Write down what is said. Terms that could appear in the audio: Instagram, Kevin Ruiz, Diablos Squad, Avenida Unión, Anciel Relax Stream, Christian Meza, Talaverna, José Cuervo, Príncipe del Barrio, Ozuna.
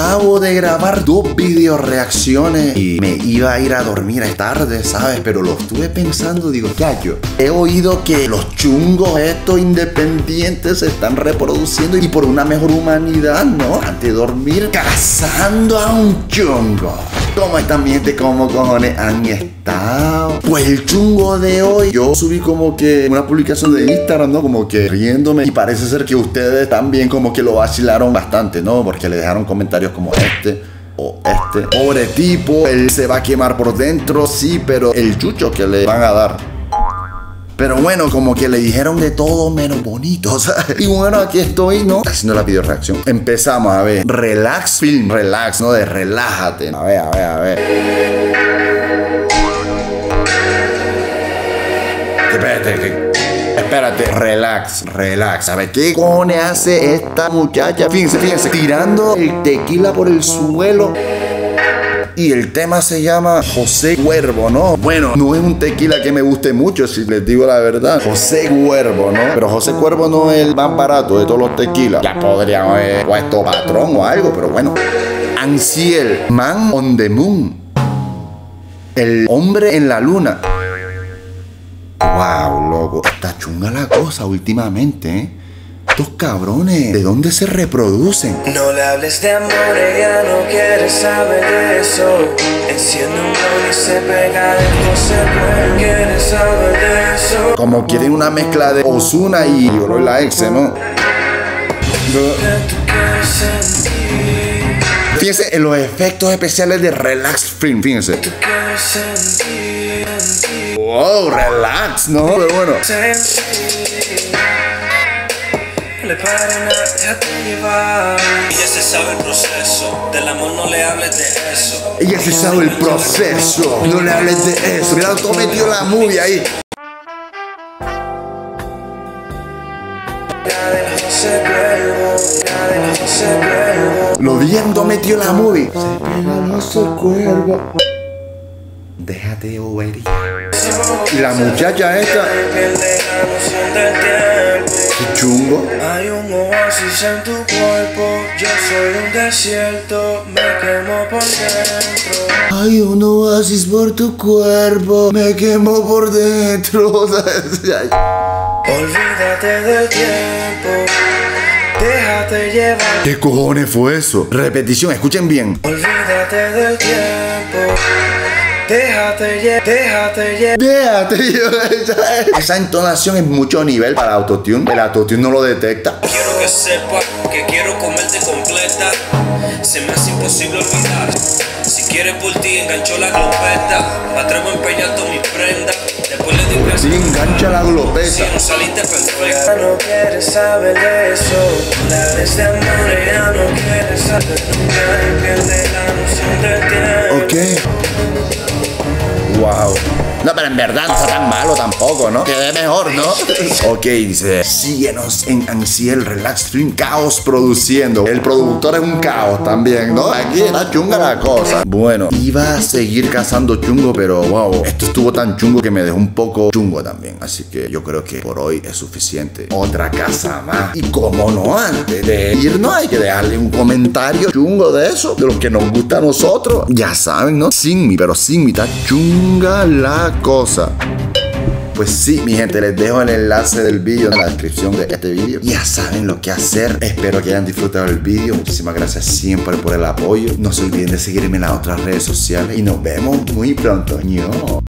acabo de grabar 2 video reacciones y me iba a ir a dormir tarde, ¿sabes? Pero lo estuve pensando, digo, ya yo he oído que los chungos estos independientes se están reproduciendo y por una mejor humanidad, ¿no? Antes de dormir, cazando a un chungo. ¿Cómo están, mi gente? ¿Cómo cojones han estado? Pues el chungo de hoy, yo subí como que una publicación de Instagram, ¿no? Como que riéndome. Y parece ser que ustedes también como que lo vacilaron bastante, ¿no? Porque le dejaron comentarios como este o este. Pobre tipo, él se va a quemar por dentro, sí, pero el chucho que le van a dar. Pero bueno, como que le dijeron de todo menos bonito, ¿sabes? Y bueno, aquí estoy, ¿no? Haciendo la video reacción. Empezamos, a ver. Relax Film, relax, ¿no? De relájate. A ver, a ver, a ver. Espérate, espérate. Relax, relax. A ver, ¿qué cojones hace esta muchacha? Fíjense, fíjense. Tirando el tequila por el suelo. Y el tema se llama José Cuervo, ¿no? Bueno, no es un tequila que me guste mucho, si les digo la verdad. José Cuervo, ¿no? Pero José Cuervo no es el más barato de todos los tequilas. Ya podrían haber puesto patrón o algo, pero bueno. Anciel, Man on the Moon. El hombre en la luna. Wow, loco. Está chunga la cosa últimamente, ¿eh? Estos cabrones, ¿de dónde se reproducen? No le hables de amor, ella no quiere saber de eso. Enciende un don y se pega de José Cuervo, quiere saber de eso. Como quieren una mezcla de Ozuna y José la ex, ¿no? Fíjense en los efectos especiales de Relax Film, fíjense. Wow, relax, ¿no? Pero bueno. Le paren a dejarte llevar. Ella se sabe el proceso. Del amor no le hables de eso. Ella se sabe el proceso. No le hables de eso. Mira, todo metió la movie ahí. Lo viendo metió la movie. Se pega su cuerpo. Déjate de bobería. Y la muchacha esta. Chungo. Hay un oasis en tu cuerpo, yo soy un desierto, me quemo por dentro. Hay un oasis por tu cuerpo, me quemo por dentro. Olvídate del tiempo, déjate llevar. ¿Qué cojones fue eso? Repetición, escuchen bien. Olvídate del tiempo. Déjate llevar, déjate llevar, déjate llevar. Esa entonación es mucho nivel para autotune. El autotune no lo detecta. Quiero que sepa que quiero comerte completa. Se me hace imposible olvidar. Si quieres por ti, enganchó la glopeta. Me atrevo a empeñar todas mis prendas. Después le digo que sí, engancha la glopeta. Si no saliste perfecta. No quieres saber de eso. La vez de amor ya no quieres saber. Nunca pierdes la noción del tiempo. Ok. Wow. No, pero en verdad no está tan malo tampoco, ¿no? Quedé mejor, ¿no? Ok, dice. Síguenos en Anciel Relax Stream. Caos produciendo. El productor es un caos también, ¿no? Aquí está chunga la cosa. Bueno, iba a seguir cazando chungo, pero wow, esto estuvo tan chungo que me dejó un poco chungo también. Así que yo creo que por hoy es suficiente. Otra caza más. Y como no, antes de irnos hay que dejarle un comentario chungo de eso, de lo que nos gusta a nosotros. Ya saben, ¿no? Sin mí, pero sin mí está chungo la cosa. Pues sí, mi gente, les dejo el enlace del vídeo en la descripción de este vídeo. Ya saben lo que hacer. Espero que hayan disfrutado el vídeo. Muchísimas gracias siempre por el apoyo. No se olviden de seguirme en las otras redes sociales y nos vemos muy pronto.